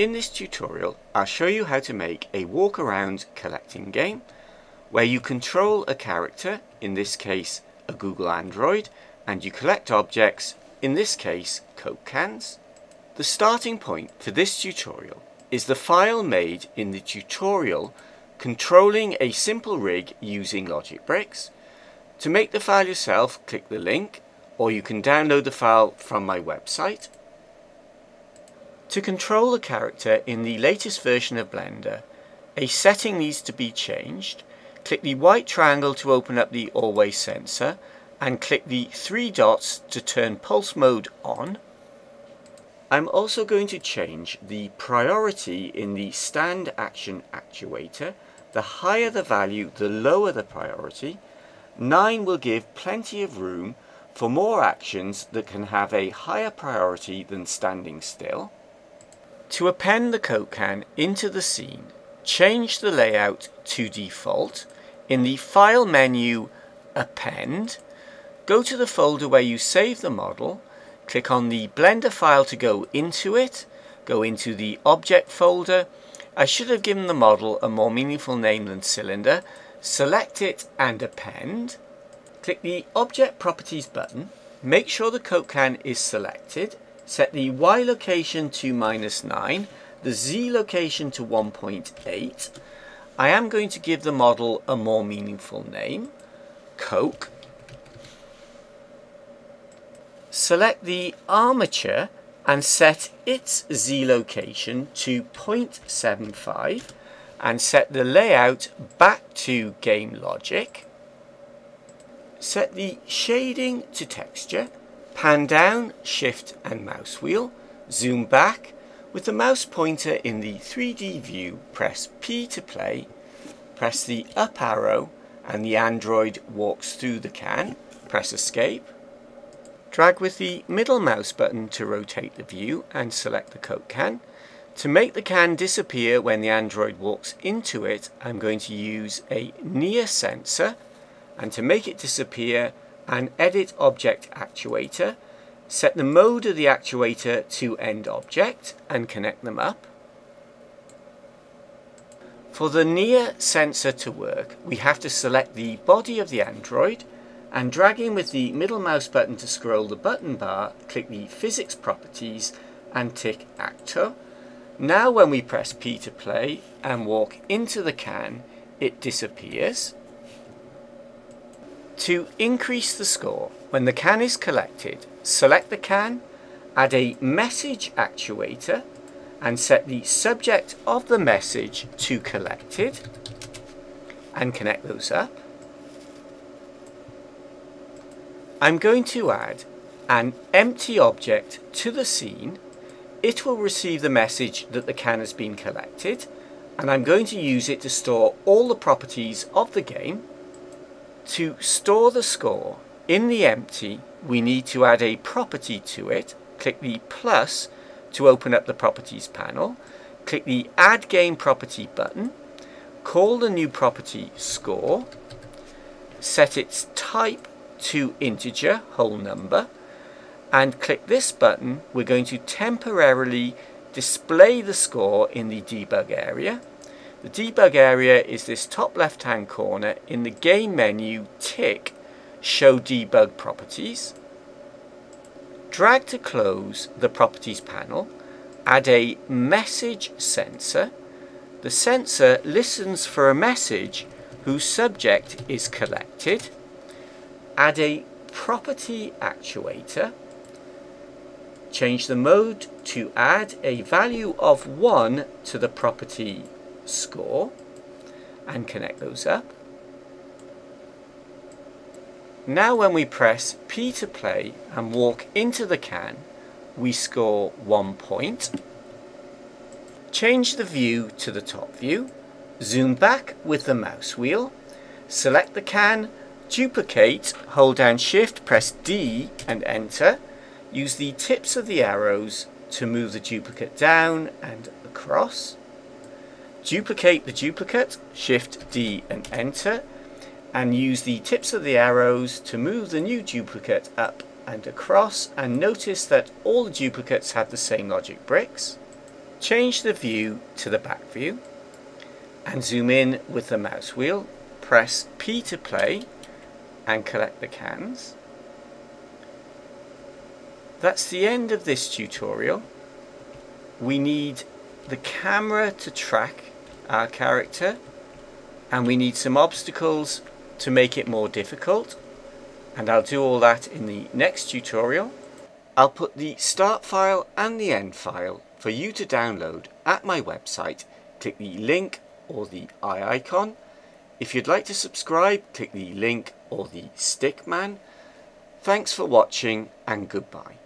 In this tutorial, I'll show you how to make a walk-around collecting game where you control a character, in this case a Google Android, and you collect objects, in this case Coke cans. The starting point for this tutorial is the file made in the tutorial controlling a simple rig using Logic Bricks. To make the file yourself, click the link, or you can download the file from my website. To control a character in the latest version of Blender, a setting needs to be changed. Click the white triangle to open up the Always sensor and click the three dots to turn pulse mode on. I'm also going to change the priority in the stand action actuator. The higher the value, the lower the priority. 9 will give plenty of room for more actions that can have a higher priority than standing still. To append the Coke can into the scene, change the layout to default. In the File menu, Append, go to the folder where you save the model, click on the Blender file to go into it, go into the Object folder. I should have given the model a more meaningful name than Cylinder. Select it and append. Click the Object Properties button, make sure the Coke can is selected. Set the Y location to -9, the Z location to 1.8. I am going to give the model a more meaningful name, Coke. Select the armature and set its Z location to 0.75 and set the layout back to game logic. Set the shading to texture. Pan down, shift and mouse wheel, zoom back. With the mouse pointer in the 3D view, press P to play, press the up arrow and the Android walks through the can, press escape. Drag with the middle mouse button to rotate the view and select the Coke can. To make the can disappear when the Android walks into it, I'm going to use a near sensor, and to make it disappear, and edit object actuator, set the mode of the actuator to end object and connect them up. For the near sensor to work, we have to select the body of the Android and dragging with the middle mouse button to scroll the button bar, click the physics properties and tick actor. Now when we press P to play and walk into the can, it disappears. To increase the score, when the can is collected, select the can, add a message actuator, and set the subject of the message to collected, and connect those up. I'm going to add an empty object to the scene. It will receive the message that the can has been collected, and I'm going to use it to store all the properties of the game. To store the score in the empty, we need to add a property to it. Click the plus to open up the properties panel. Click the add game property button. Call the new property score. Set its type to integer, whole number. And click this button. We're going to temporarily display the score in the debug area. The debug area is this top left-hand corner. In the game menu, tick Show Debug Properties. Drag to close the Properties panel. Add a message sensor. The sensor listens for a message whose subject is collected. Add a property actuator. Change the mode to add a value of 1 to the property score and connect those up. Now when we press P to play and walk into the can, we score 1 point. Change the view to the top view, zoom back with the mouse wheel, select the can, duplicate, hold down shift, press D and enter. Use the tips of the arrows to move the duplicate down and across. Duplicate the duplicate, shift D and enter, and use the tips of the arrows to move the new duplicate up and across, and notice that all the duplicates have the same logic bricks. Change the view to the back view and zoom in with the mouse wheel. Press P to play and collect the cans. That's the end of this tutorial. We need the camera to track our character, and we need some obstacles to make it more difficult, and I'll do all that in the next tutorial. I'll put the start file and the end file for you to download at my website. Click the link or the eye icon. If you'd like to subscribe, click the link or the stick man. Thanks for watching and goodbye.